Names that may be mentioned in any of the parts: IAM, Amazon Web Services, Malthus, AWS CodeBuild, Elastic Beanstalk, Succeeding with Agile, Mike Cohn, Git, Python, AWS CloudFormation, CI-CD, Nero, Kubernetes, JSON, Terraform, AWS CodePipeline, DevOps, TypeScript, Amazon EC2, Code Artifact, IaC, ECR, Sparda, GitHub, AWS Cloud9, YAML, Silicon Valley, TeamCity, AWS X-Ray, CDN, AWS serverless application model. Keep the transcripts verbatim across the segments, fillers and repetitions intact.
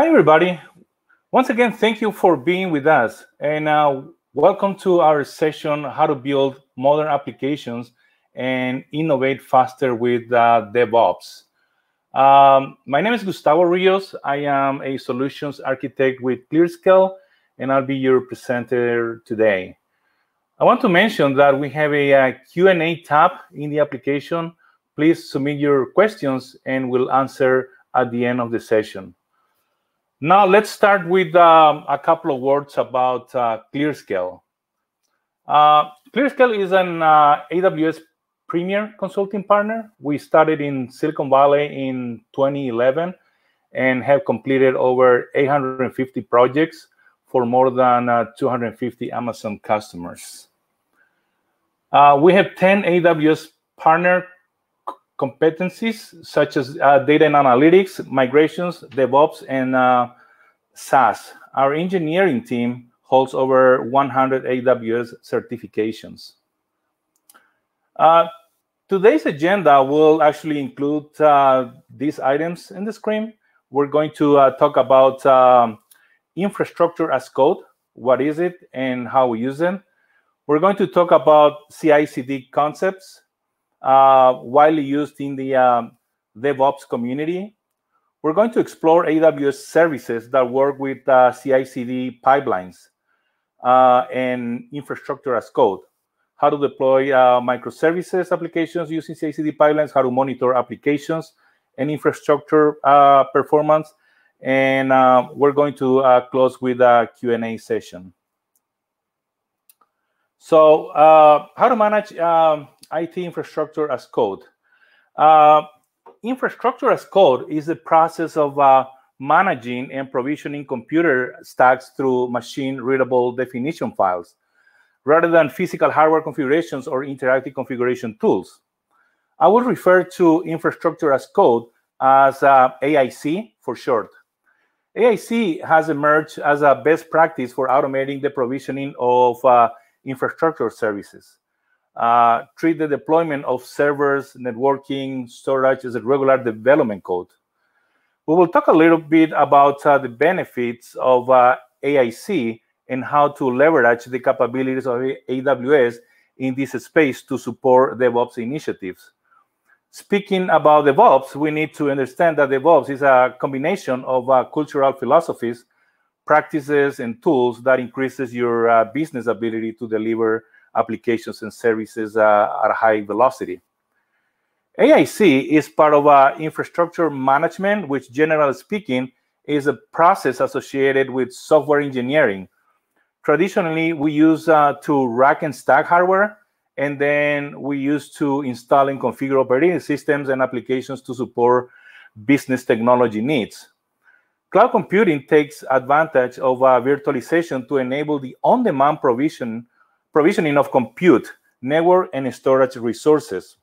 Hi, everybody. Once again, thank you for being with us. And uh, welcome to our session, How to Build Modern Applications and Innovate Faster with uh, DevOps. Um, my name is Gustavo Rios. I am a solutions architect with ClearScale, and I'll be your presenter today. I want to mention that we have a, a Q and A tab in the application. Please submit your questions, and we'll answer at the end of the session. Now, let's start with um, a couple of words about uh, ClearScale. Uh, ClearScale is an uh, A W S premier consulting partner. We started in Silicon Valley in twenty eleven and have completed over eight hundred fifty projects for more than uh, two hundred fifty Amazon customers. Uh, we have ten A W S partner competencies, such as uh, data and analytics, migrations, DevOps, and uh, SaaS. Our engineering team holds over one hundred A W S certifications. Uh, today's agenda will actually include uh, these items in the screen. We're going to uh, talk about um, infrastructure as code, what is it and how we use it. We're going to talk about C I C D concepts, Uh, widely used in the um, DevOps community. We're going to explore A W S services that work with uh, C I C D pipelines uh, and infrastructure as code, how to deploy uh, microservices applications using C I C D pipelines, how to monitor applications and infrastructure uh, performance, and uh, we're going to uh, close with a Q and A session. So uh, how to manage uh, I T infrastructure as code. Uh, infrastructure as code is the process of uh, managing and provisioning computer stacks through machine-readable definition files, rather than physical hardware configurations or interactive configuration tools. I will refer to infrastructure as code as uh, A I C for short. A I C has emerged as a best practice for automating the provisioning of uh, infrastructure services. Uh, treat the deployment of servers, networking, storage as a regular development code. We will talk a little bit about uh, the benefits of uh, A I C and how to leverage the capabilities of A W S in this space to support DevOps initiatives. Speaking about DevOps, we need to understand that DevOps is a combination of uh, cultural philosophies, practices, and tools that increases your uh, business ability to deliver applications and services uh, at a high velocity. A I C is part of uh, infrastructure management, which generally speaking is a process associated with software engineering. Traditionally, we use uh, to rack and stack hardware, and then we use to install and configure operating systems and applications to support business technology needs. Cloud computing takes advantage of uh, virtualization to enable the on-demand provision provisioning of compute, network, and storage resources.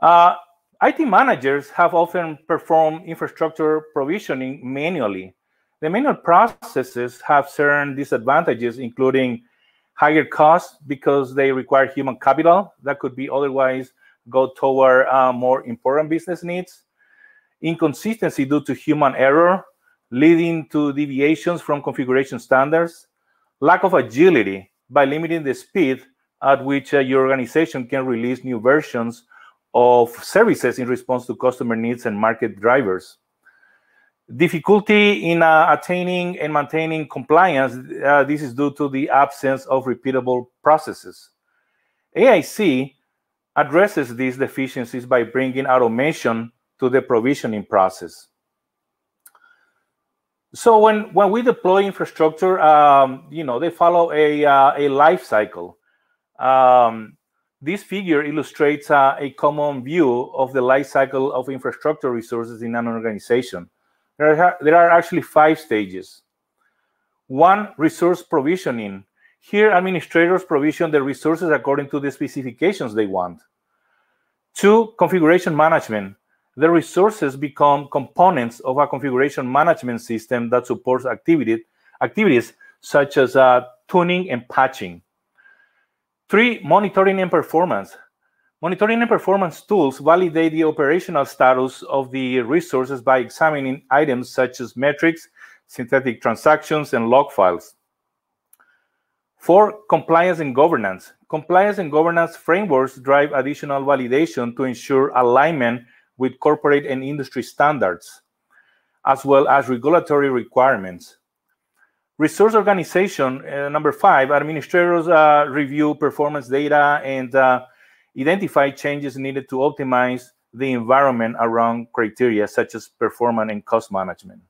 Uh, I T managers have often performed infrastructure provisioning manually. The manual processes have certain disadvantages, including higher costs because they require human capital that could be otherwise go toward uh, more important business needs, inconsistency due to human error, leading to deviations from configuration standards, lack of agility by limiting the speed at which uh, your organization can release new versions of services in response to customer needs and market drivers. Difficulty in uh, attaining and maintaining compliance, uh, this is due to the absence of repeatable processes. A I C addresses these deficiencies by bringing automation to the provisioning process. So when, when we deploy infrastructure, um, you know, they follow a, uh, a life cycle. Um, this figure illustrates uh, a common view of the life cycle of infrastructure resources in an organization. There are, there are actually five stages. One, resource provisioning. Here, administrators provision the resources according to the specifications they want. Two, configuration management. The resources become components of a configuration management system that supports activity, activities such as uh, tuning and patching. Three, monitoring and performance. Monitoring and performance tools validate the operational status of the resources by examining items such as metrics, synthetic transactions, and log files. Four, compliance and governance. Compliance and governance frameworks drive additional validation to ensure alignment with corporate and industry standards, as well as regulatory requirements. Resource organization, uh, number five, administrators uh, review performance data and uh, identify changes needed to optimize the environment around criteria such as performance and cost management.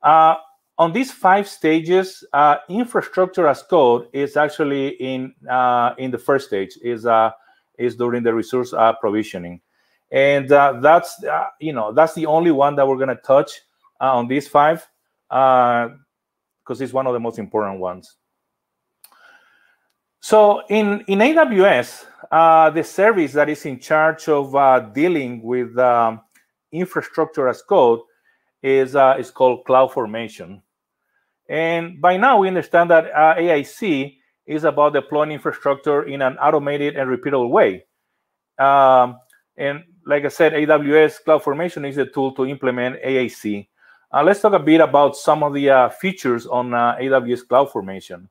Uh, on these five stages, uh, infrastructure as code is actually in uh, in the first stage, is uh, is during the resource uh, provisioning, and uh, that's uh, you know that's the only one that we're gonna touch uh, on these five because uh, it's one of the most important ones. So in in A W S, uh, the service that is in charge of uh, dealing with um, infrastructure as code is uh, is called CloudFormation. And by now we understand that uh, I A C is about deploying infrastructure in an automated and repeatable way. Um, and like I said, A W S CloudFormation is a tool to implement I A C. Uh, let's talk a bit about some of the uh, features on uh, A W S CloudFormation.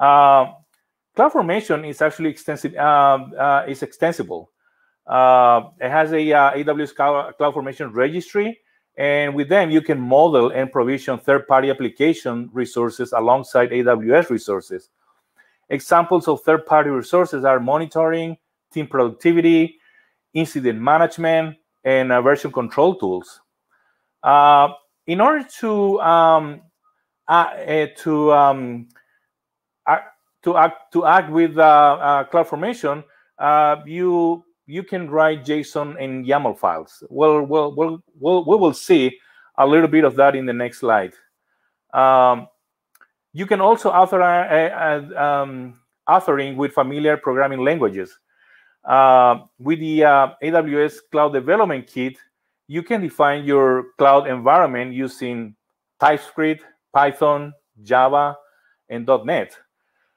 Uh, CloudFormation is actually extensive, uh, uh, is extensible. Uh, it has a uh, A W S Cloud, CloudFormation registry. And with them, you can model and provision third-party application resources alongside A W S resources. Examples of third-party resources are monitoring, team productivity, incident management, and uh, version control tools. Uh, in order to um, uh, uh, to um, uh, to act to act with uh, uh, CloudFormation, uh, you you can write JSON and YAML files. Well, we'll, we'll, we'll, we will see a little bit of that in the next slide. Um, you can also author uh, uh, um, authoring with familiar programming languages. Uh, with the uh, A W S Cloud Development Kit, you can define your cloud environment using TypeScript, Python, Java, and dot net.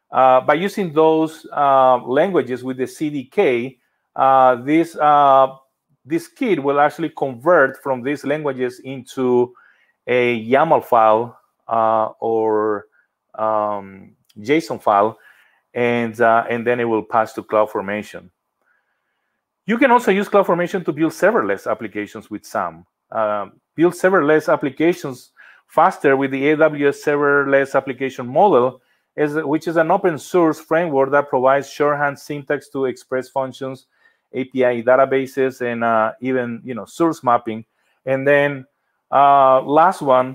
Uh, by using those uh, languages with the C D K, Uh, this uh, this kit will actually convert from these languages into a YAML file uh, or um, JSON file, and uh, and then it will pass to CloudFormation. You can also use CloudFormation to build serverless applications with SAM. Uh, build serverless applications faster with the A W S serverless application model, is, which is an open source framework that provides shorthand syntax to express functions, A P I databases, and uh, even you know source mapping. And then uh, last one,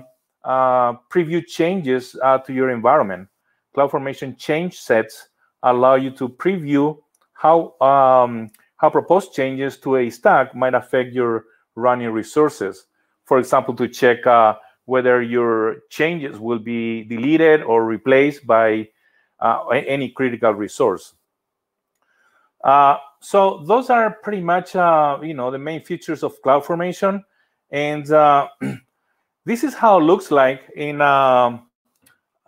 uh, preview changes uh, to your environment. CloudFormation change sets allow you to preview how um, how proposed changes to a stack might affect your running resources. For example, to check uh, whether your changes will be deleted or replaced by uh, any critical resource. Uh, so those are pretty much, uh, you know, the main features of CloudFormation, and uh, this is how it looks like in uh,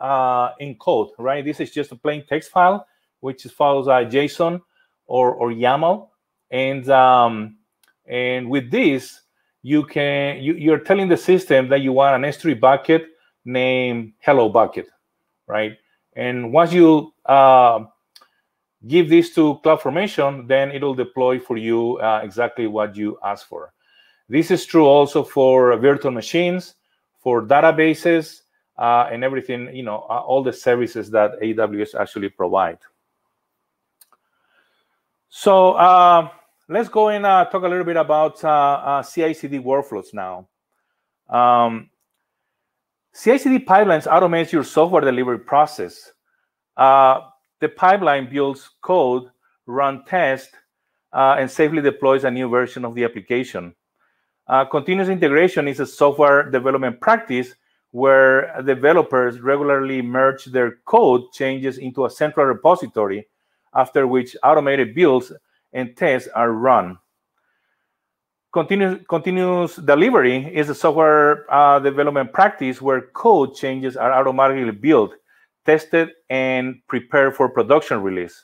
uh, in code, right? This is just a plain text file, which follows uh, JSON or or YAML, and um, and with this, you can you, you're telling the system that you want an S three bucket named Hello Bucket, right? And once you uh, give this to CloudFormation, then it'll deploy for you uh, exactly what you asked for. This is true also for virtual machines, for databases, uh, and everything, you know, all the services that A W S actually provide. So uh, let's go and uh, talk a little bit about uh, uh, C I C D workflows now. Um, C I C D pipelines automate your software delivery process. Uh, The pipeline builds code, runs tests, uh, and safely deploys a new version of the application. Uh, continuous integration is a software development practice where developers regularly merge their code changes into a central repository, after which automated builds and tests are run. Continuous, continuous delivery is a software uh, development practice where code changes are automatically built, tested, and prepared for production release.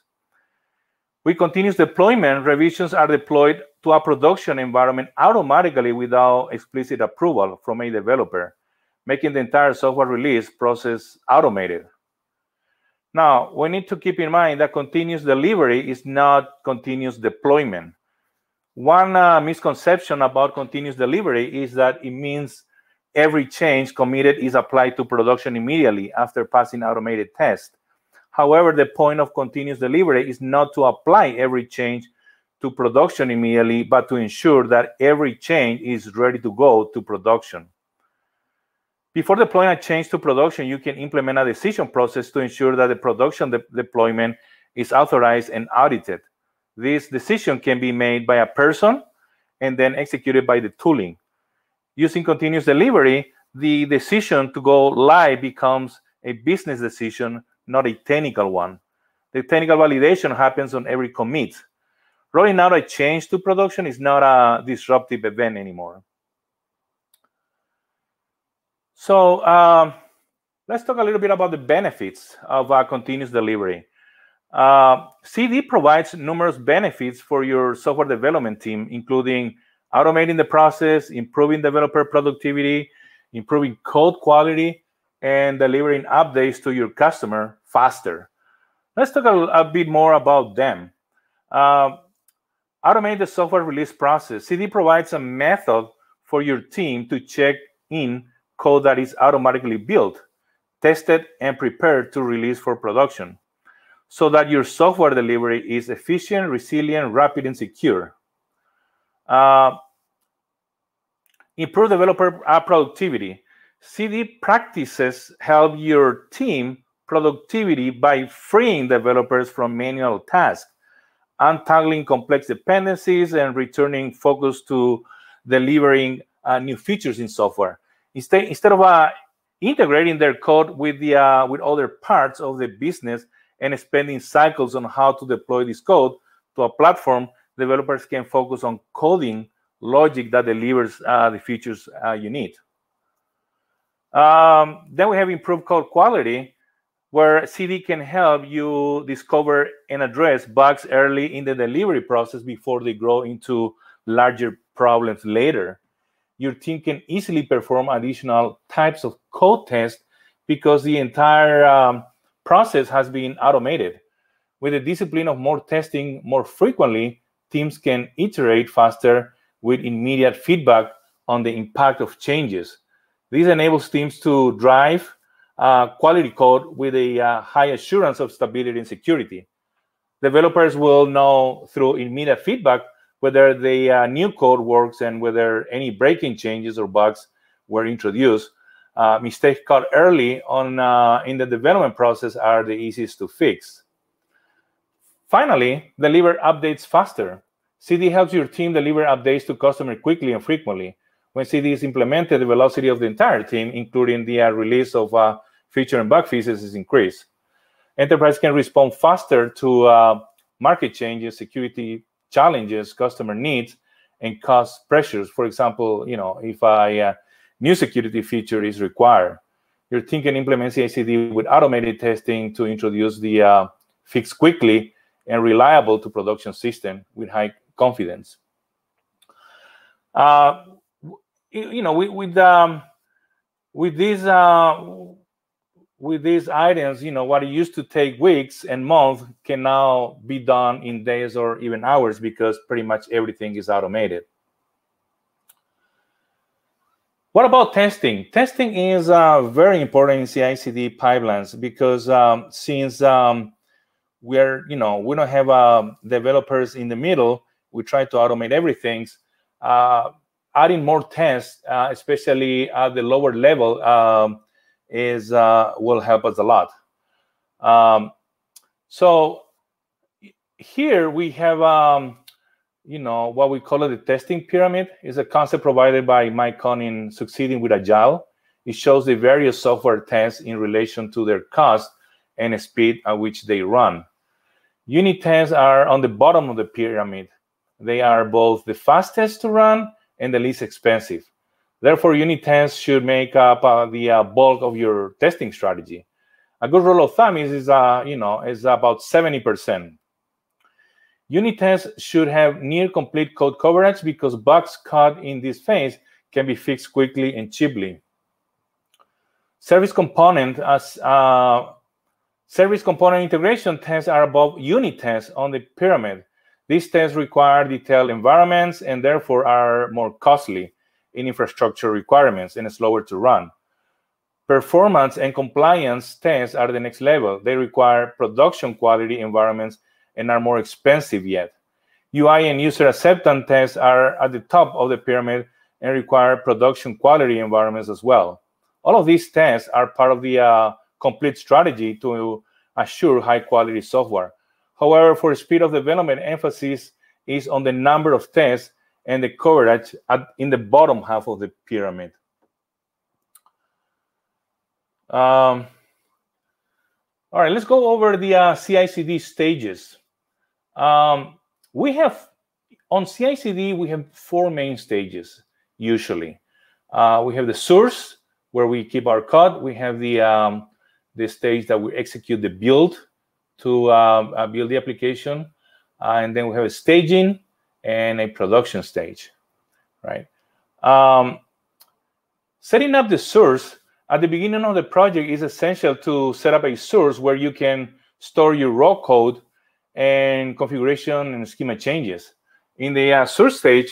With continuous deployment, revisions are deployed to a production environment automatically without explicit approval from a developer, making the entire software release process automated. Now, we need to keep in mind that continuous delivery is not continuous deployment. One uh, misconception about continuous delivery is that it means every change committed is applied to production immediately after passing automated tests. However, the point of continuous delivery is not to apply every change to production immediately, but to ensure that every change is ready to go to production. Before deploying a change to production, you can implement a decision process to ensure that the production de- deployment is authorized and audited. This decision can be made by a person and then executed by the tooling. Using continuous delivery, the decision to go live becomes a business decision, not a technical one. The technical validation happens on every commit. Rolling out a change to production is not a disruptive event anymore. So uh, let's talk a little bit about the benefits of uh, continuous delivery. Uh, C D provides numerous benefits for your software development team, including automating the process, improving developer productivity, improving code quality, and delivering updates to your customer faster. Let's talk a, a bit more about them. Uh, automate the software release process. C D provides a method for your team to check in code that is automatically built, tested, and prepared to release for production so that your software delivery is efficient, resilient, rapid, and secure. Uh, improve developer productivity. C D practices help your team productivity by freeing developers from manual tasks, untangling complex dependencies, and returning focus to delivering uh, new features in software. Instead, instead of uh, integrating their code with the uh, with other parts of the business and spending cycles on how to deploy this code to a platform, developers can focus on coding logic that delivers uh, the features uh, you need. Um, then we have improved code quality, where C D can help you discover and address bugs early in the delivery process before they grow into larger problems later. Your team can easily perform additional types of code tests because the entire um, process has been automated. With the discipline of more testing more frequently, teams can iterate faster with immediate feedback on the impact of changes. This enables teams to drive uh, quality code with a uh, high assurance of stability and security. Developers will know through immediate feedback whether the uh, new code works and whether any breaking changes or bugs were introduced. Uh, mistakes caught early on uh, in the development process are the easiest to fix. Finally, deliver updates faster. C D helps your team deliver updates to customers quickly and frequently. When C D is implemented, the velocity of the entire team, including the uh, release of uh, feature and bug fixes, is increased. Enterprise can respond faster to uh, market changes, security challenges, customer needs, and cost pressures. For example, you know, if a uh, new security feature is required, your team can implement C I C D with automated testing to introduce the uh, fix quickly and reliable to production system with high confidence. Uh, you know, with with, um, with these uh, with these items, you know, what used to take weeks and months can now be done in days or even hours because pretty much everything is automated. What about testing? Testing is uh, very important in C I C D pipelines because um, since um, we're, you know, we don't have uh, developers in the middle, we try to automate everything. Uh, adding more tests, uh, especially at the lower level, um, is uh, will help us a lot. Um, so here we have, um, you know, what we call it the testing pyramid. It's a concept provided by Mike Cohn in Succeeding with Agile. It shows the various software tests in relation to their cost and speed at which they run. Unit tests are on the bottom of the pyramid. They are both the fastest to run and the least expensive. Therefore, unit tests should make up uh, the uh, bulk of your testing strategy. A good rule of thumb is, is uh, you know, is about seventy percent. Unit tests should have near complete code coverage because bugs caught in this phase can be fixed quickly and cheaply. Service component as uh, service component integration tests are above unit tests on the pyramid. These tests require detailed environments and therefore are more costly in infrastructure requirements and slower to run. Performance and compliance tests are the next level. They require production quality environments and are more expensive yet. U I and user acceptance tests are at the top of the pyramid and require production quality environments as well. All of these tests are part of the uh, complete strategy to assure high-quality software. However, for speed of development, emphasis is on the number of tests and the coverage at, in the bottom half of the pyramid. Um, all right, let's go over the uh, C I C D stages. Um, we have, on C I C D, we have four main stages, usually. Uh, we have the source, where we keep our code. We have the um, the stage that we execute the build to um, uh, build the application, uh, and then we have a staging and a production stage, right? Um, setting up the source at the beginning of the project is essential to set up a source where you can store your raw code and configuration and schema changes. In the uh, source stage,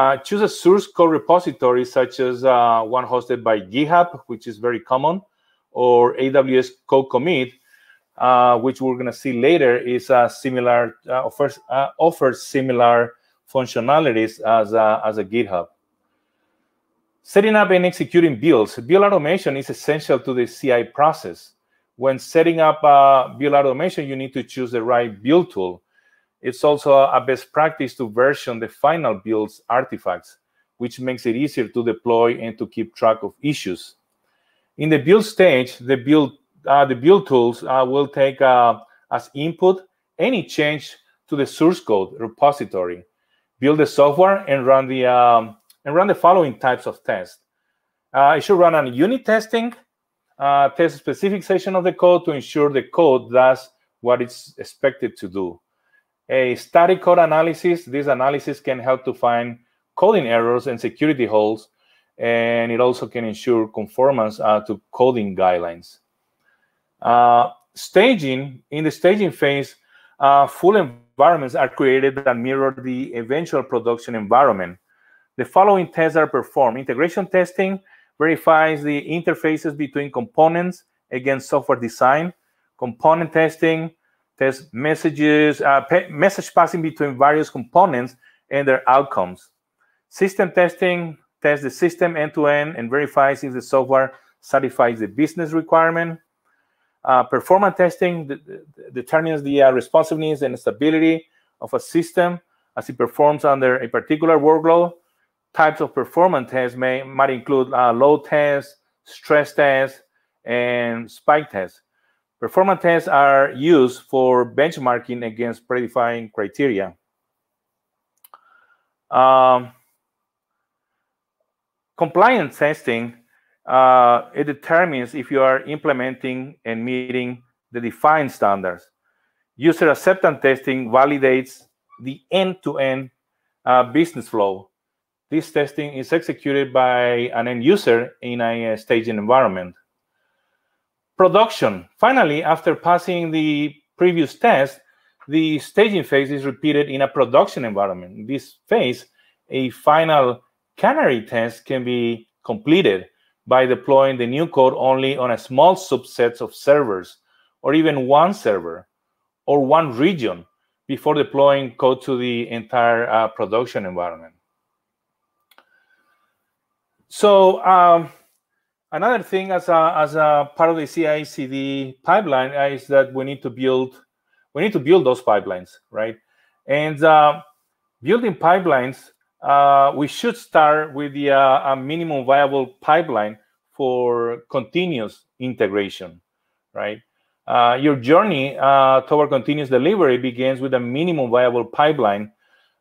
Uh, choose a source code repository, such as uh, one hosted by GitHub, which is very common, or A W S CodeCommit, uh, which we're going to see later is uh, similar, uh, offers, uh, offers similar functionalities as a, as a GitHub. Setting up and executing builds. Build automation is essential to the C I process. When setting up uh, build automation, you need to choose the right build tool. It's also a best practice to version the final build's artifacts, which makes it easier to deploy and to keep track of issues. In the build stage, the build, uh, the build tools uh, will take uh, as input any change to the source code repository, build the software, and run the, um, and run the following types of tests. Uh, it should run on unit testing, uh, test a specific section of the code to ensure the code does what it's expected to do. A static code analysis. This analysis can help to find coding errors and security holes, and it also can ensure conformance uh, to coding guidelines. Uh, staging. In the staging phase, uh, full environments are created that mirror the eventual production environment. The following tests are performed. Integration testing verifies the interfaces between components against software design. Component testing tests messages, uh, message passing between various components and their outcomes. System testing tests the system end-to-end and verifies if the software satisfies the business requirement. Uh, performance testing determines the uh, responsiveness and stability of a system as it performs under a particular workload. Types of performance tests may, might include uh, load tests, stress tests, and spike tests. Performance tests are used for benchmarking against predefined criteria. Um, compliance testing, uh, it determines if you are implementing and meeting the defined standards. User acceptance testing validates the end-to-end uh, business flow. This testing is executed by an end user in a staging environment. Production. Finally, after passing the previous test, the staging phase is repeated in a production environment. In this phase, a final canary test can be completed by deploying the new code only on a small subset of servers, or even one server, or one region, before deploying code to the entire uh, production environment. So, um, another thing as a, as a part of the C I C D pipeline is that we need to build, we need to build those pipelines, right? And uh, building pipelines, uh, we should start with the uh, a minimum viable pipeline for continuous integration, right? Uh, your journey uh, toward continuous delivery begins with a minimum viable pipeline.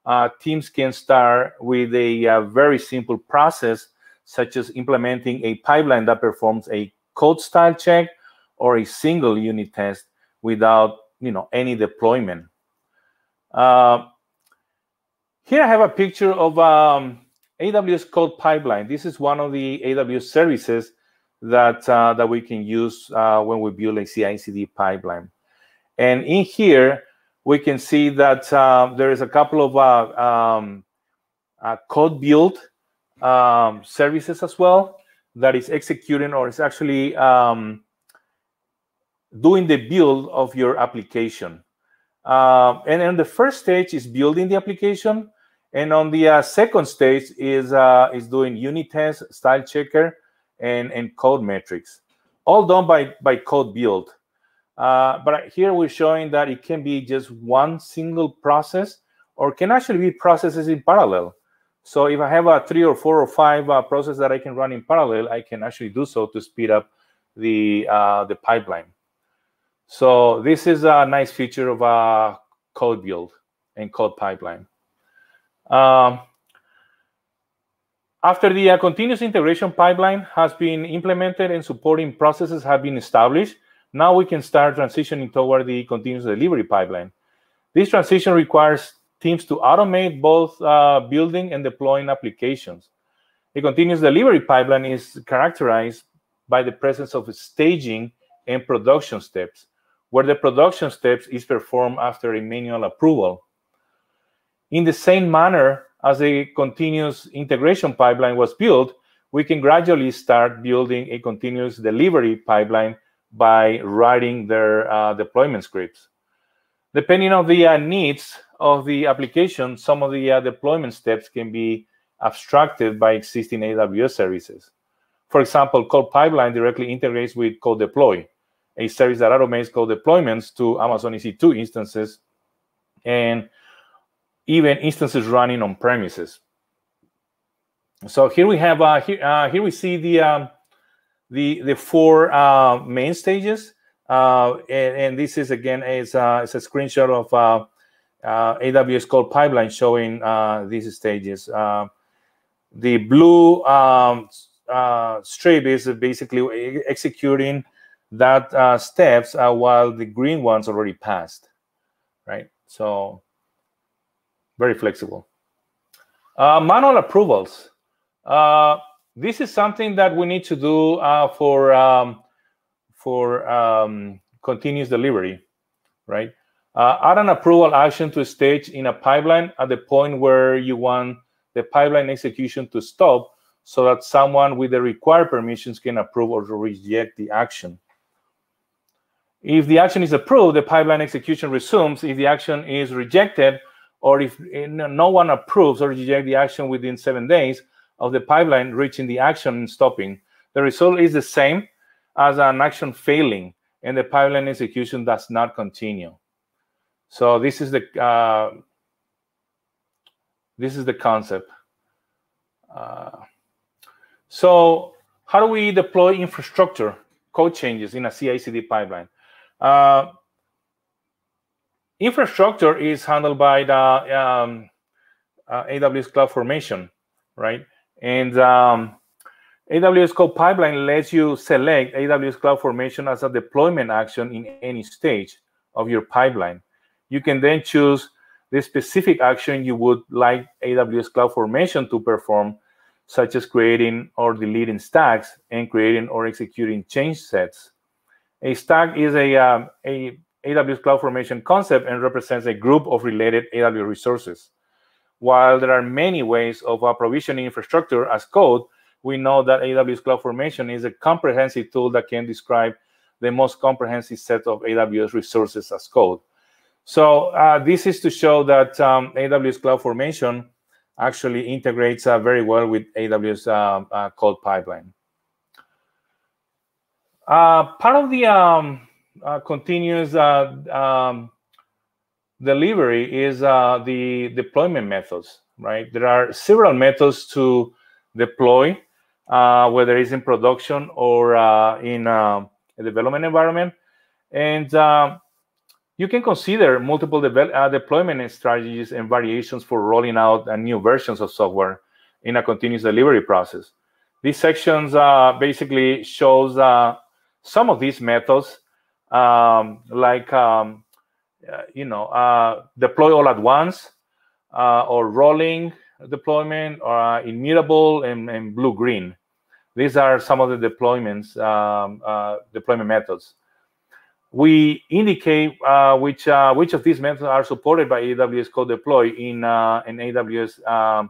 Uh, teams can start with a, a very simple process, such as implementing a pipeline that performs a code style check or a single unit test without, you know, any deployment. Uh, here I have a picture of um, A W S CodePipeline. This is one of the A W S services that uh, that we can use uh, when we build a C I C D pipeline. And in here, we can see that uh, there is a couple of uh, um, uh, code build um, services as well that is executing or is actually um, doing the build of your application. Uh, and on the first stage is building the application. And on the uh, second stage is uh, is doing unit tests, style checker, and, and code metrics, all done by, by code build. Uh, but here we're showing that it can be just one single process or can actually be processes in parallel. So if I have a three or four or five uh, process that I can run in parallel, I can actually do so to speed up the, uh, the pipeline. So this is a nice feature of uh, code build and code pipeline. Um, After the uh, continuous integration pipeline has been implemented and supporting processes have been established, now we can start transitioning toward the continuous delivery pipeline. This transition requires teams to automate both uh, building and deploying applications. The continuous delivery pipeline is characterized by the presence of staging and production steps, where the production steps is performed after a manual approval. In the same manner, as a continuous integration pipeline was built, we can gradually start building a continuous delivery pipeline by writing their uh, deployment scripts. Depending on the uh, needs of the application, some of the uh, deployment steps can be abstracted by existing A W S services. For example, CodePipeline directly integrates with CodeDeploy, a service that automates code deployments to Amazon E C two instances and even instances running on premises. So here we have uh, here uh, here we see the um, the the four uh, main stages, uh, and, and this is again is uh, it's a screenshot of uh, uh, A W S CodePipeline showing uh, these stages. Uh, the blue um, uh, strip is basically executing that uh, steps uh, while the green one's already passed, right? So very flexible. Uh, manual approvals. Uh, this is something that we need to do uh, for um, for um, continuous delivery, right? Uh, add an approval action to stage in a pipeline at the point where you want the pipeline execution to stop so that someone with the required permissions can approve or reject the action. If the action is approved, the pipeline execution resumes. If the action is rejected, or if no one approves or rejects the action within seven days of the pipeline reaching the action and stopping, the result is the same as an action failing and the pipeline execution does not continue. So this is the uh, this is the concept. Uh, so how do we deploy infrastructure code changes in a C I C D pipeline? Uh, Infrastructure is handled by the um, uh, A W S CloudFormation, right? And um, A W S CodePipeline lets you select A W S CloudFormation as a deployment action in any stage of your pipeline. You can then choose the specific action you would like A W S CloudFormation to perform, such as creating or deleting stacks and creating or executing change sets. A stack is a, um, a A W S CloudFormation concept and represents a group of related A W S resources. While there are many ways of provisioning infrastructure as code, we know that A W S CloudFormation is a comprehensive tool that can describe the most comprehensive set of A W S resources as code. So uh, this is to show that um, A W S CloudFormation actually integrates uh, very well with A W S uh, uh, CodePipeline. Uh, part of the um, Uh, continuous uh, um, delivery is uh, the deployment methods, right? There are several methods to deploy, uh, whether it's in production or uh, in uh, a development environment. And uh, you can consider multiple uh, deployment strategies and variations for rolling out uh, new versions of software in a continuous delivery process. These sections uh, basically shows uh, some of these methods, Um, like um, uh, you know, uh, deploy all at once, uh, or rolling deployment, or uh, immutable and, and blue-green. These are some of the deployments, um, uh, deployment methods. We indicate uh, which uh, which of these methods are supported by A W S CodeDeploy in uh, in A W S um,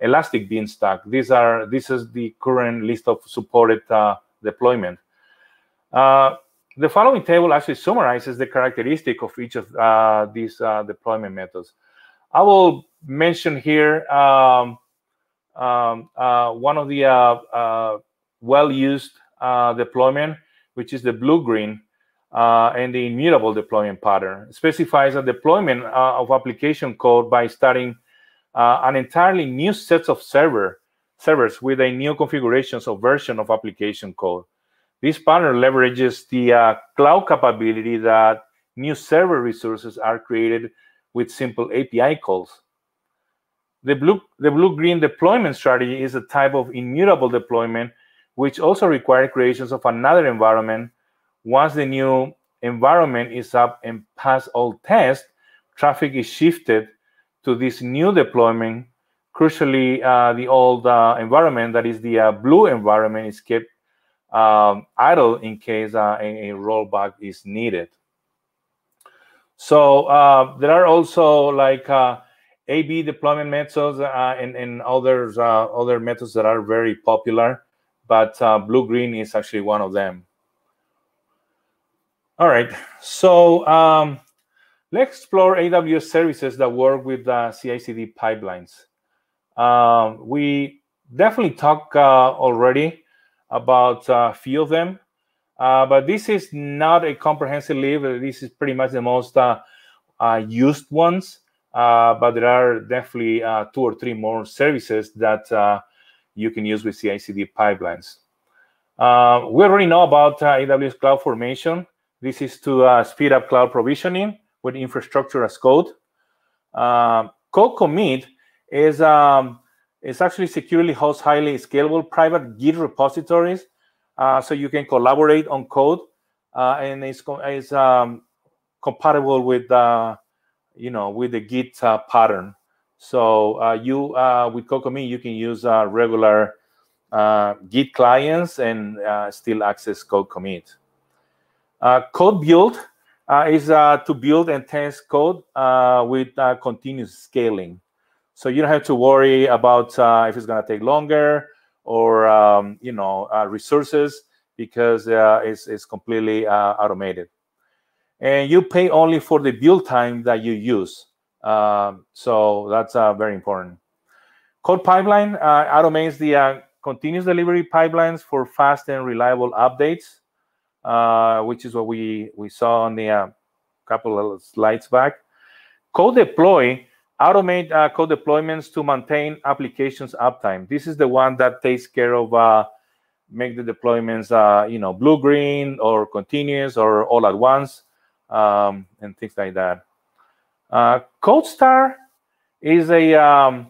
Elastic Beanstalk. These are this is the current list of supported uh, deployment. Uh, the following table actually summarizes the characteristic of each of uh, these uh, deployment methods. I will mention here um, um, uh, one of the uh, uh, well-used uh, deployment, which is the blue-green. Uh, and the immutable deployment pattern. It specifies a deployment uh, of application code by starting uh, an entirely new set of server servers with a new configuration or version of application code. This pattern leverages the uh, cloud capability that new server resources are created with simple A P I calls. The blue, the blue-green deployment strategy is a type of immutable deployment which also requires creations of another environment. Once the new environment is up and past all tests, traffic is shifted to this new deployment. Crucially, uh, the old uh, environment, that is the uh, blue environment, is kept um, idle in case uh, a, a rollback is needed. So uh, there are also like uh, A B deployment methods uh, and, and others, uh, other methods that are very popular, but uh, blue-green is actually one of them. All right, so um, let's explore A W S services that work with uh, C I C D pipelines. Uh, we definitely talked uh, already about a few of them, uh, but this is not a comprehensive list. This is pretty much the most uh, uh, used ones, uh, but there are definitely uh, two or three more services that uh, you can use with C I C D pipelines. Uh, we already know about uh, A W S CloudFormation. This is to uh, speed up cloud provisioning with infrastructure as code. Uh, CodeCommit is um, is actually securely hosts highly scalable private Git repositories, uh, so you can collaborate on code, uh, and it's, it's um, compatible with uh, you know with the Git uh, pattern. So uh, you uh, with CodeCommit you can use uh, regular uh, Git clients and uh, still access CodeCommit. Uh, CodeBuild uh, is uh, to build and test code uh, with uh, continuous scaling. So you don't have to worry about uh, if it's going to take longer or, um, you know, uh, resources, because uh, it's, it's completely uh, automated. And you pay only for the build time that you use. Uh, so that's uh, very important. CodePipeline uh, automates the uh, continuous delivery pipelines for fast and reliable updates. Uh, which is what we, we saw on the uh, couple of slides back. CodeDeploy automate uh, code deployments to maintain applications uptime. This is the one that takes care of uh, make the deployments, uh, you know, blue, green, or continuous, or all at once, um, and things like that. Uh, CodeStar is a um,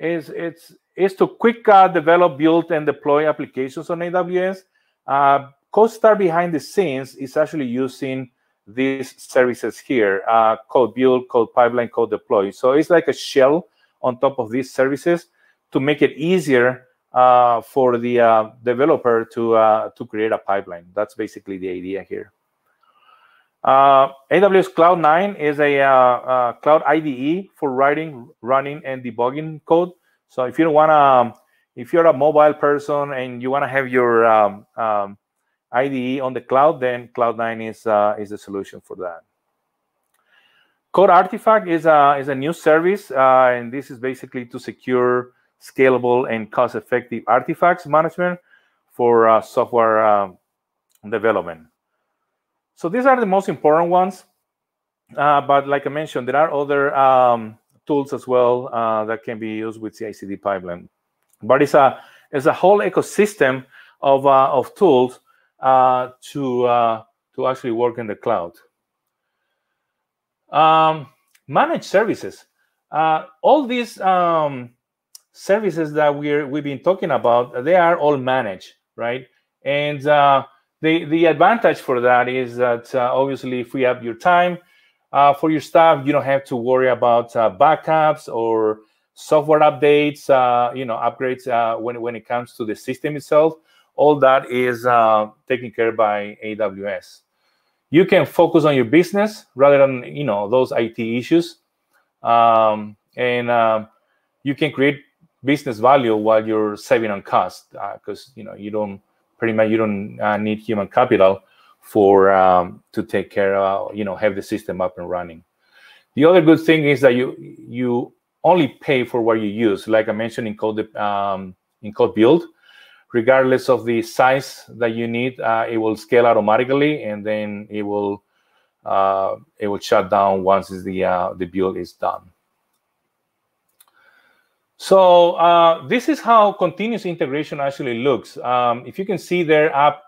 is it's is to quick uh, develop, build, and deploy applications on A W S. Uh, CodeStar behind the scenes is actually using these services here, uh, CodeBuild, CodePipeline, CodeDeploy. So it's like a shell on top of these services to make it easier uh, for the uh, developer to, uh, to create a pipeline. That's basically the idea here. Uh, A W S Cloud nine is a uh, uh, cloud I D E for writing, running, and debugging code. So if you don't want to, if you're a mobile person and you want to have your um, um, I D E on the cloud, then Cloud nine is uh, is the solution for that. Code Artifact is a is a new service, uh, and this is basically to secure scalable and cost-effective artifacts management for uh, software uh, development. So these are the most important ones, uh, but like I mentioned, there are other um, tools as well uh, that can be used with C I C D pipeline. But it's a it's a whole ecosystem of uh, of tools. Uh, to uh, to actually work in the cloud. Um, managed services. Uh, all these um, services that we're we've been talking about, they are all managed, right? And uh, the the advantage for that is that uh, obviously, if we have your time, uh, for your staff. You don't have to worry about uh, backups or software updates, uh, you know, upgrades uh, when, when it comes to the system itself. All that is uh, taken care of by A W S. You can focus on your business rather than, you know, those I T issues. Um, and uh, you can create business value while you're saving on cost, because, uh, you know, you don't pretty much you don't uh, need human capital for um, to take care of, you know, have the system up and running. The other good thing is that you you only pay for what you use. Like I mentioned in code um, in CodeBuild, regardless of the size that you need, uh, it will scale automatically, and then it will uh, it will shut down once the uh, the build is done. So uh, this is how continuous integration actually looks. Um, if you can see there, app,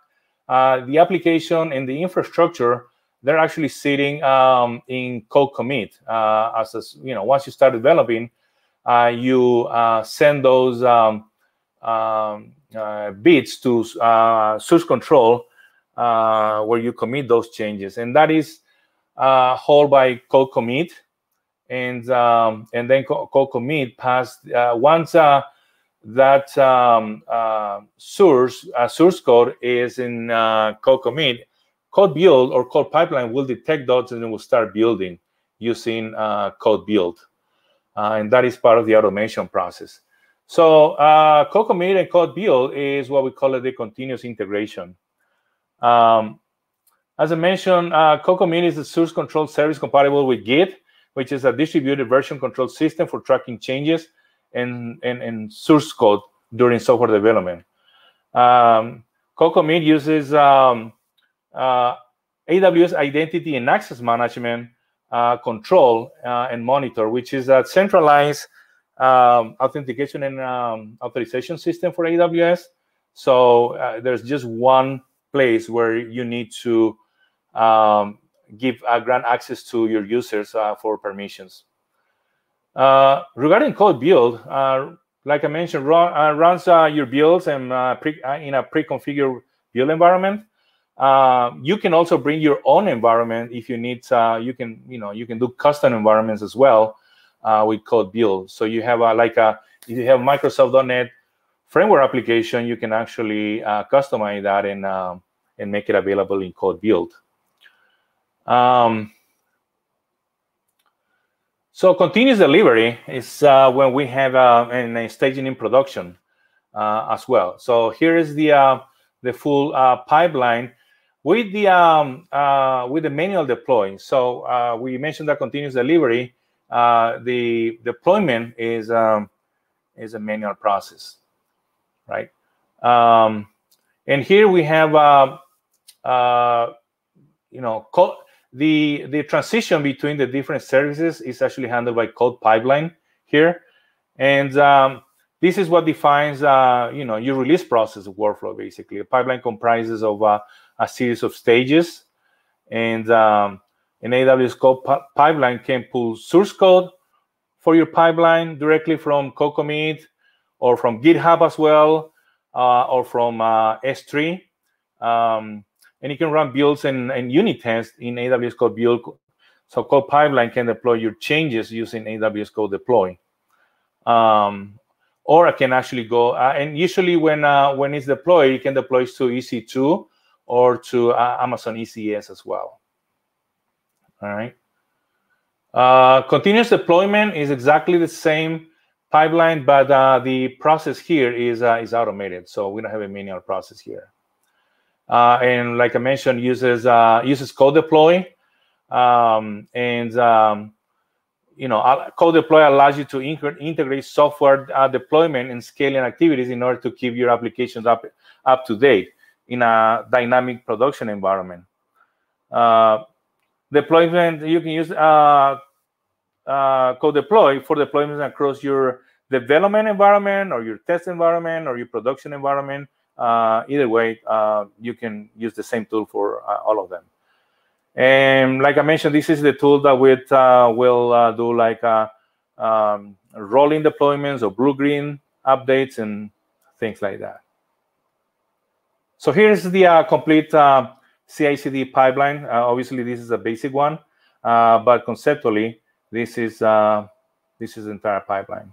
uh, the application and the infrastructure, they're actually sitting um, in CodeCommit. Uh, as a, you know, once you start developing, uh, you uh, send those um, um, uh, bits to uh, source control, uh, where you commit those changes, and that is uh, held by CodeCommit. And um, and then CodeCommit passed uh, once uh, that um, uh, source uh, source code is in uh, CodeCommit, CodeBuild or CodePipeline will detect those and will start building using uh, CodeBuild, uh, and that is part of the automation process. So uh, CodeCommit and CodeBuild is what we call it the continuous integration. Um, as I mentioned, uh, CodeCommit is the source control service compatible with Git, which is a distributed version control system for tracking changes and, and, and source code during software development. Um, CodeCommit uses um, uh, A W S Identity and Access Management uh, Control uh, and Monitor, which is a centralized um, authentication and um, authorization system for A W S. So uh, there's just one place where you need to um, give uh, grant access to your users uh, for permissions. Uh, regarding CodeBuild, uh, like I mentioned, run, uh, runs uh, your builds and uh, pre, uh, in a pre-configured build environment. Uh, you can also bring your own environment if you need. Uh, you can, you know, you can do custom environments as well uh, with CodeBuild. So you have a, like a, if you have Microsoft dot net framework application, you can actually uh, customize that and uh, and make it available in CodeBuild. Um, so continuous delivery is uh, when we have uh, and a staging in production uh, as well. So here is the uh, the full uh, pipeline with the um, uh, with the manual deploy. So uh, we mentioned that continuous delivery, uh, the deployment is um, is a manual process, right? Um, and here we have uh, uh, you know. The, the transition between the different services is actually handled by code pipeline here. And um, this is what defines, uh, you know, your release process workflow, basically. A pipeline comprises of uh, a series of stages. And um, an A W S code pipeline can pull source code for your pipeline directly from CodeCommit or from GitHub as well, uh, or from uh, S three. Um, And you can run builds and, and unit tests in A W S CodeBuild. So CodePipeline can deploy your changes using A W S CodeDeploy. Um, or I can actually go, uh, and usually when uh, when it's deployed, you can deploy it to E C two or to uh, Amazon E C S as well. All right. Uh, continuous deployment is exactly the same pipeline, but uh, the process here is uh, is automated. So we don't have a manual process here. Uh, and like I mentioned, uses uh, uses CodeDeploy, um, and um, you know, CodeDeploy allows you to integrate software uh, deployment and scaling activities in order to keep your applications up up to date in a dynamic production environment. Uh, deployment, you can use uh, uh, CodeDeploy for deployments across your development environment, or your test environment, or your production environment. Uh, either way, uh, you can use the same tool for uh, all of them. And like I mentioned, this is the tool that we uh, will uh, do like uh, um, rolling deployments or blue-green updates and things like that. So here's the uh, complete uh, C I C D pipeline. Uh, obviously, this is a basic one. Uh, but conceptually, this is uh, this is the entire pipeline.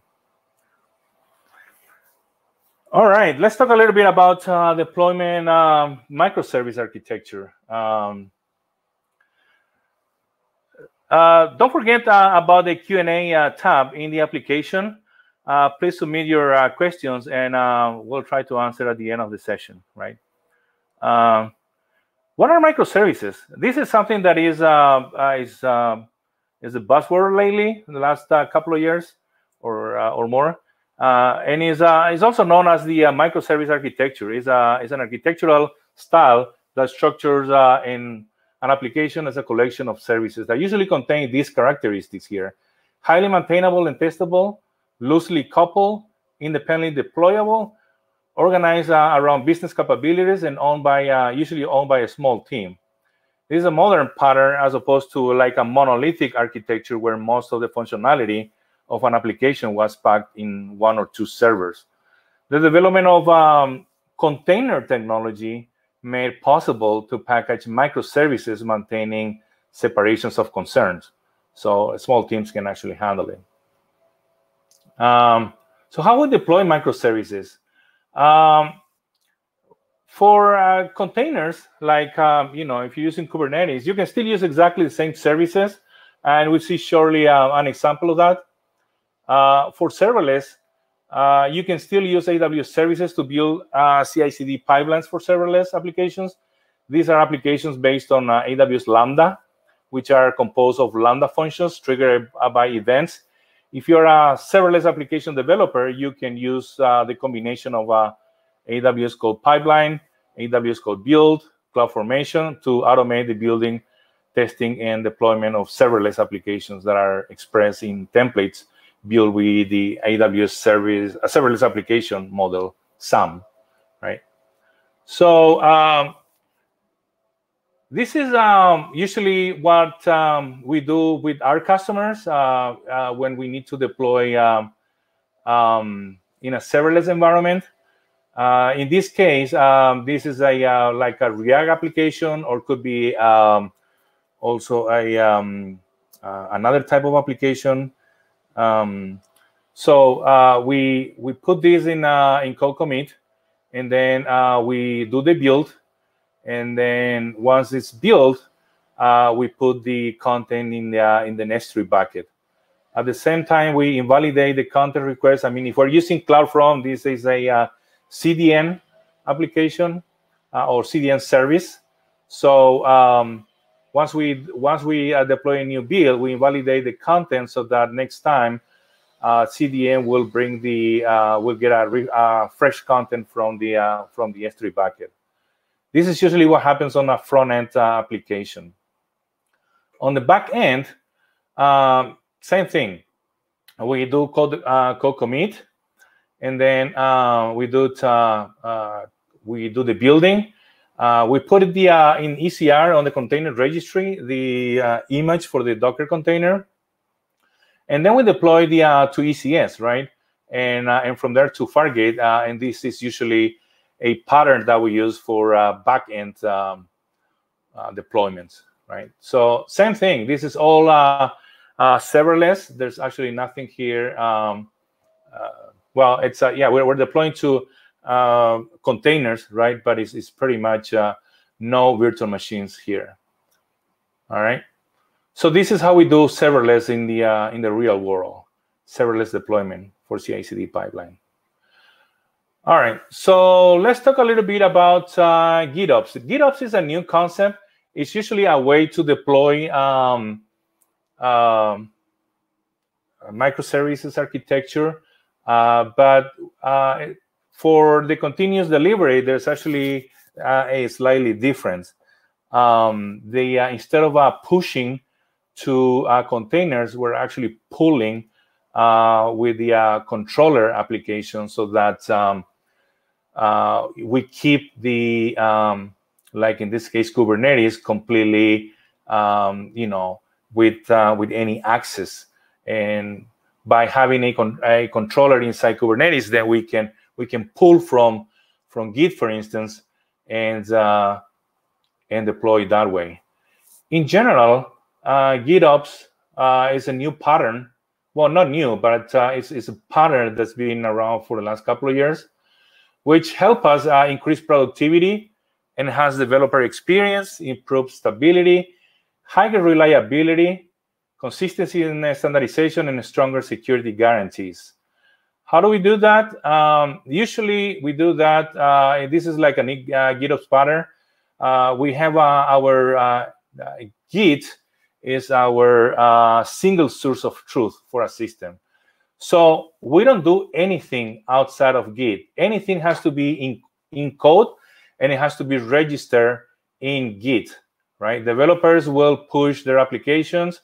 All right, let's talk a little bit about uh, deployment um, microservice architecture. Um, uh, don't forget uh, about the Q and A uh, tab in the application. Uh, please submit your uh, questions, and uh, we'll try to answer at the end of the session, right? Uh, what are microservices? This is something that is, uh, uh, is, uh, is a buzzword lately in the last uh, couple of years or, uh, or more. Uh, and is uh, is also known as the uh, microservice architecture. Is a is an architectural style that structures uh, in an application as a collection of services that usually contain these characteristics here: highly maintainable and testable, loosely coupled, independently deployable, organized uh, around business capabilities, and owned by uh, usually owned by a small team. This is a modern pattern as opposed to like a monolithic architecture where most of the functionality of an application was packed in one or two servers. The development of um, container technology made possible to package microservices, maintaining separations of concerns, so small teams can actually handle it. Um, so how we deploy microservices? Um, for uh, containers, like um, you know, if you're using Kubernetes, you can still use exactly the same services, and we'll see shortly uh, an example of that. Uh, for serverless, uh, you can still use A W S services to build uh, C I C D pipelines for serverless applications. These are applications based on uh, A W S Lambda, which are composed of Lambda functions triggered by events. If you're a serverless application developer, you can use uh, the combination of uh, A W S CodePipeline, A W S CodeBuild, CloudFormation to automate the building, testing, and deployment of serverless applications that are expressed in templates built with the A W S service, a serverless application model, SAM, right? So um, this is um, usually what um, we do with our customers uh, uh, when we need to deploy um, um, in a serverless environment. Uh, in this case, um, this is a uh, like a React application, or could be um, also a um, uh, another type of application. Um, so uh, we we put this in uh, in CodeCommit, and then uh, we do the build, and then once it's built, uh, we put the content in the uh, in the S three bucket. At the same time, we invalidate the content request. I mean, if we're using CloudForm, this is a uh, C D N application uh, or C D N service. So um, Once we once we uh, deploy a new build, we invalidate the content so that next time uh, C D N will bring the uh, will get a re uh, fresh content from the uh, from the S three bucket. This is usually what happens on a front end uh, application. On the back end, um, same thing. We do code uh, code commit, and then uh, we do it, uh, uh, we do the building. Uh, we put the uh, in E C R on the container registry, the uh, image for the Docker container, and then we deploy the uh, to E C S, right? And uh, and from there to Fargate, uh, and this is usually a pattern that we use for uh, backend um, uh, deployments, right? So same thing. This is all uh, uh, serverless. There's actually nothing here. Um, uh, well, it's uh, yeah, we're, we're deploying to uh containers, right? But it's, it's pretty much uh, no virtual machines here. All right, so this is how we do serverless in the uh, in the real world, serverless deployment for C I C D pipeline. All right, so let's talk a little bit about uh, GitOps. GitOps is a new concept. It's usually a way to deploy um, um, microservices architecture, uh, but uh, it, for the continuous delivery, there's actually uh, a slightly difference. Um, they, uh, instead of uh, pushing to uh, containers, we're actually pulling uh, with the uh, controller application so that um, uh, we keep the, um, like in this case, Kubernetes completely, um, you know, with, uh, with any access. And by having a, con a controller inside Kubernetes, then we can We can pull from from Git, for instance, and uh, and deploy that way. In general, uh, GitOps uh, is a new pattern. Well, not new, but uh, it's, it's a pattern that's been around for the last couple of years, which help us uh, increase productivity, enhance developer experience, improve stability, higher reliability, consistency and standardization, and stronger security guarantees. How do we do that? Um, usually we do that, uh, this is like a uh, GitOps pattern. Uh, we have uh, our uh, uh, Git is our uh, single source of truth for a system. So we don't do anything outside of Git. Anything has to be in, in code, and it has to be registered in Git, right? Developers will push their applications,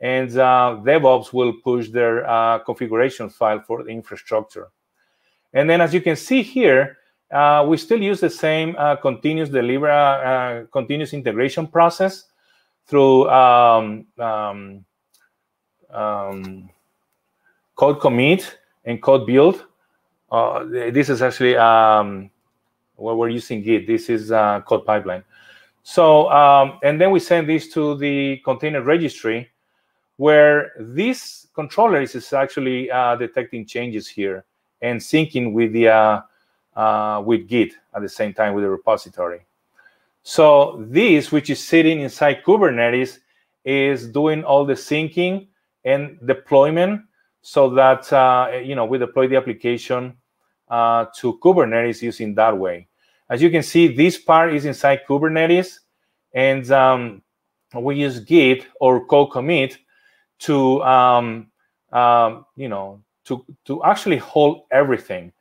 and uh, DevOps will push their uh, configuration file for the infrastructure. And then, as you can see here, uh, we still use the same uh, continuous deliver, uh, continuous integration process through um, um, um, code commit and code build. Uh, this is actually um, what we're using Git. This is uh, code pipeline. So, um, and then we send this to the container registry, where this controller is actually uh, detecting changes here and syncing with the uh, uh, with Git at the same time with the repository. So this, which is sitting inside Kubernetes, is doing all the syncing and deployment, so that uh, you know, we deploy the application uh, to Kubernetes using that way. As you can see, this part is inside Kubernetes, and um, we use Git or CodeCommit to um, um, you know, to to actually hold everything.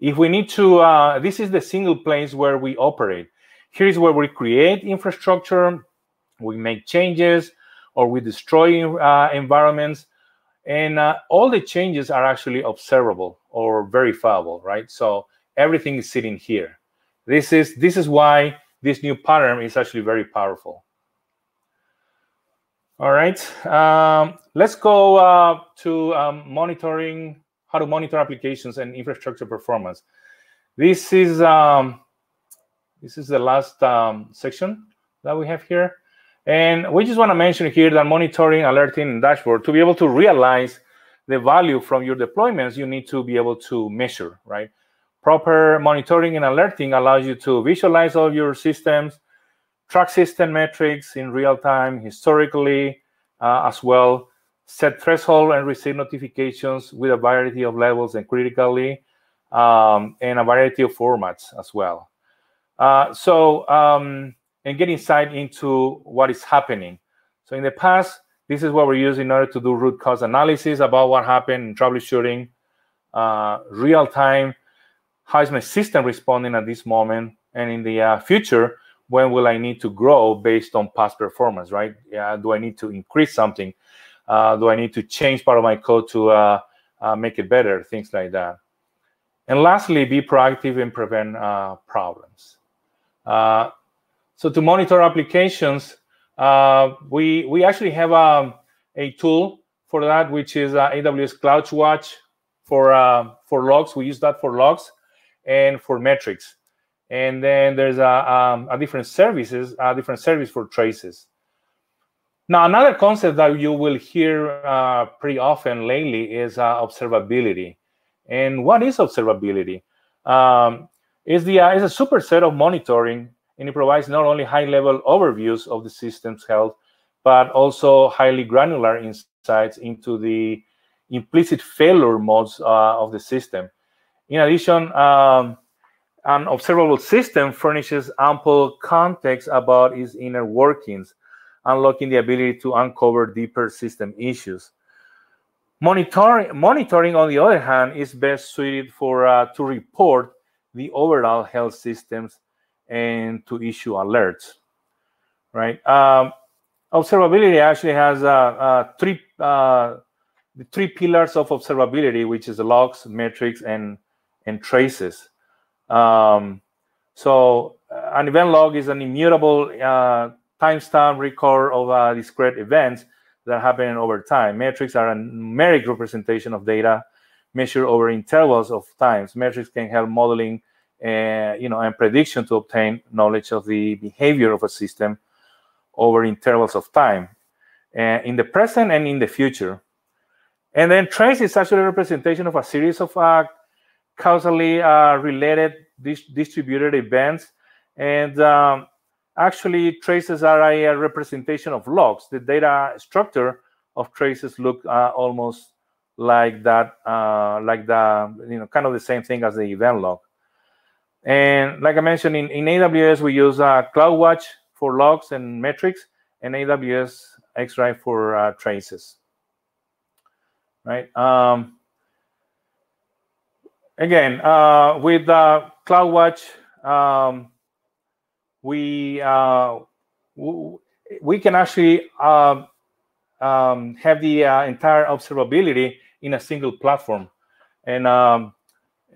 If we need to, uh, this is the single place where we operate. Here is where we create infrastructure, we make changes, or we destroy uh, environments, and uh, all the changes are actually observable or verifiable, right? So everything is sitting here. This is this is why this new pattern is actually very powerful. All right, um, let's go uh, to um, monitoring, how to monitor applications and infrastructure performance. This is um, this is the last um, section that we have here. And we just want to mention here that monitoring, alerting, and dashboard, to be able to realize the value from your deployments, you need to be able to measure, right? Proper monitoring and alerting allows you to visualize all your systems, track system metrics in real time, historically, uh, as well, set threshold and receive notifications with a variety of levels, and critically, um, and a variety of formats as well. Uh, so, um, and get insight into what is happening. So in the past, this is what we use in order to do root cause analysis about what happened in troubleshooting, uh, real time, how is my system responding at this moment, and in the uh, future, when will I need to grow based on past performance, right? Yeah, do I need to increase something? Uh, do I need to change part of my code to uh, uh, make it better? Things like that. And lastly, be proactive and prevent uh, problems. Uh, so to monitor applications, uh, we we actually have um, a tool for that, which is uh, A W S CloudWatch for uh, for logs. We use that for logs and for metrics. And then there's a, um, a different services, a different service for traces. Now, another concept that you will hear uh, pretty often lately is uh, observability. And what is observability? Um, it's, the, uh, it's a superset of monitoring, and it provides not only high-level overviews of the system's health, but also highly granular insights into the implicit failure modes uh, of the system. In addition, um, an observable system furnishes ample context about its inner workings, unlocking the ability to uncover deeper system issues. Monitoring, monitoring, on the other hand, is best suited for uh, to report the overall health systems and to issue alerts. Right? Um, observability actually has uh, uh, three uh, the three pillars of observability, which is logs, metrics, and and traces. Um, so an event log is an immutable uh, timestamp record of uh, discrete events that happen over time. Metrics are a numeric representation of data measured over intervals of times. Metrics can help modeling, uh, you know, and prediction to obtain knowledge of the behavior of a system over intervals of time. uh, in the present and in the future. And then trace is actually a representation of a series of uh, causally uh, related dis distributed events. And um, actually, traces are a representation of logs. The data structure of traces look uh, almost like that, uh, like the, you know, kind of the same thing as the event log. And like I mentioned, in, in A W S, we use uh, CloudWatch for logs and metrics, and A W S X-Ray for uh, traces. Right. Um, again, uh, with uh, CloudWatch, um, we uh, w we can actually uh, um, have the uh, entire observability in a single platform, and um,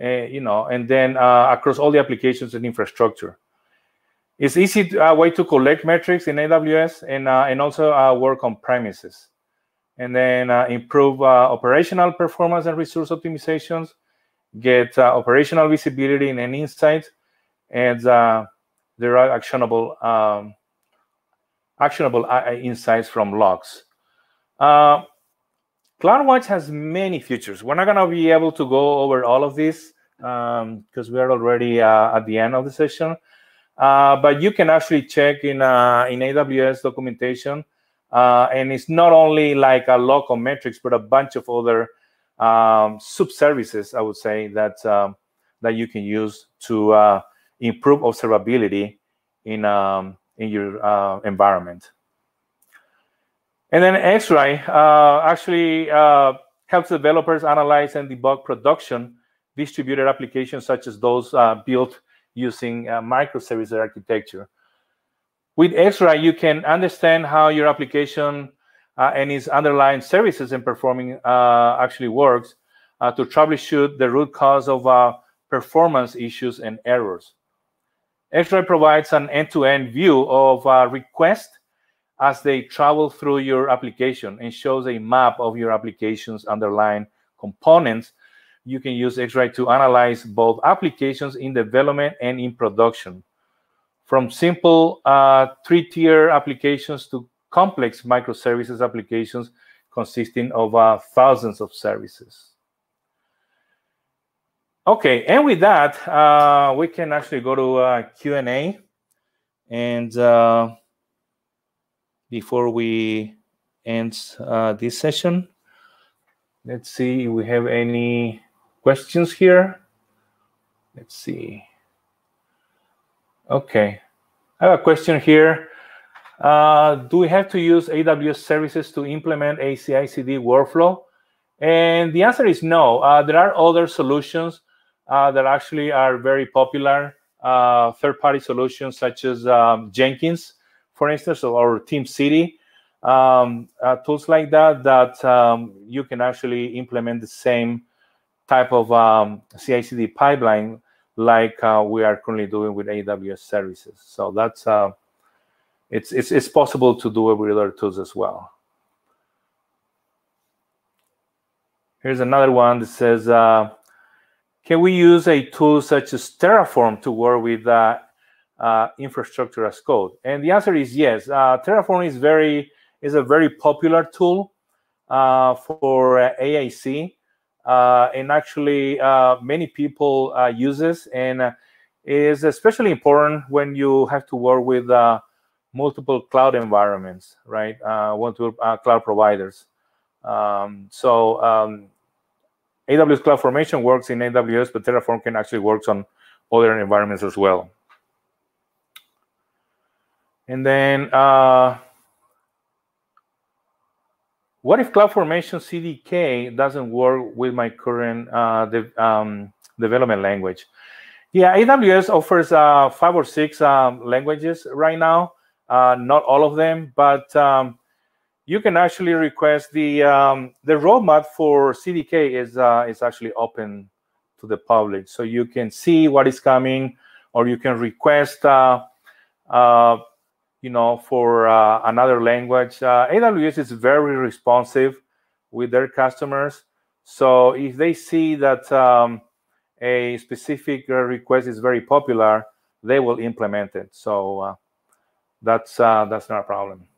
uh, you know, and then uh, across all the applications and infrastructure. It's easy to, uh, way to collect metrics in A W S and uh, and also uh, work on premises. And then uh, improve uh, operational performance and resource optimizations, get uh, operational visibility and insights, and uh, there are actionable um, actionable insights from logs. Uh, CloudWatch has many features. We're not going to be able to go over all of these because um, we are already uh, at the end of the session. Uh, but you can actually check in uh, in A W S documentation. Uh, and it's not only like a local metrics, but a bunch of other um, sub-services, I would say, that um, that you can use to uh, improve observability in um, in your uh, environment. And then X-Ray uh, actually uh, helps developers analyze and debug production distributed applications such as those uh, built using uh, microservice architecture. With X-Ray, you can understand how your application uh, and its underlying services and performing uh, actually works uh, to troubleshoot the root cause of uh, performance issues and errors. X-Ray provides an end-to-end view of uh, requests as they travel through your application and shows a map of your application's underlying components. You can use X-Ray to analyze both applications in development and in production. From simple uh, three-tier applications to complex microservices applications consisting of uh, thousands of services. Okay, and with that, uh, we can actually go to uh, Q and A. And uh, before we end uh, this session, let's see if we have any questions here. Let's see. Okay, I have a question here. Uh, do we have to use A W S services to implement a C I C D workflow? And the answer is no. Uh, there are other solutions uh, that actually are very popular, uh, third-party solutions such as um, Jenkins, for instance, or Teamcity, um, uh, tools like that, that um, you can actually implement the same type of um, C I C D pipeline like uh, we are currently doing with A W S services. So that's uh, it's, it's it's possible to do it with other tools as well. Here's another one that says, uh, can we use a tool such as Terraform to work with uh, uh, infrastructure as code? And the answer is yes. Uh, Terraform is very is a very popular tool uh, for uh, I A C. Uh, and actually, uh, many people uh, use this, and uh, it is especially important when you have to work with uh, multiple cloud environments, right? Uh, multiple uh, cloud providers. Um, so um, A W S CloudFormation works in A W S, but Terraform can actually work on other environments as well. And then, uh, what if CloudFormation C D K doesn't work with my current uh, de um, development language? Yeah, A W S offers uh, five or six um, languages right now. Uh, not all of them, but um, you can actually request the um, the roadmap for C D K is uh, is actually open to the public, so you can see what is coming, or you can request. Uh, uh, You know, for uh, another language, uh, A W S is very responsive with their customers. So if they see that um, a specific request is very popular, they will implement it. So uh, that's uh, that's not a problem.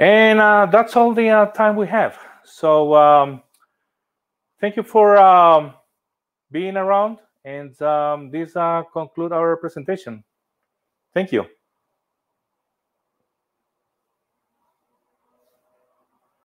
And uh, that's all the uh, time we have. So um, thank you for um, being around. And um, this uh, concludes our presentation. Thank you.